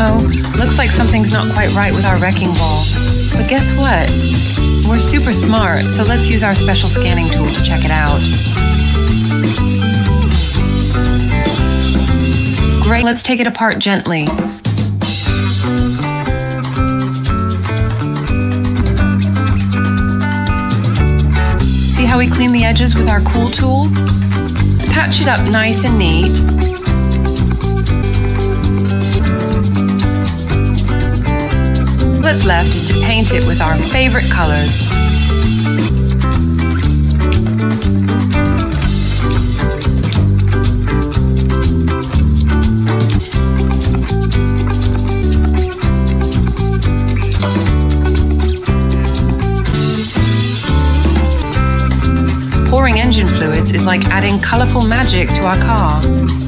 Uh-oh, looks like something's not quite right with our wrecking ball. But guess what? We're super smart, so let's use our special scanning tool to check it out. Great, let's take it apart gently. See how we clean the edges with our cool tool? Let's patch it up nice and neat. What's left is to paint it with our favorite colors. Pouring engine fluids is like adding colorful magic to our car.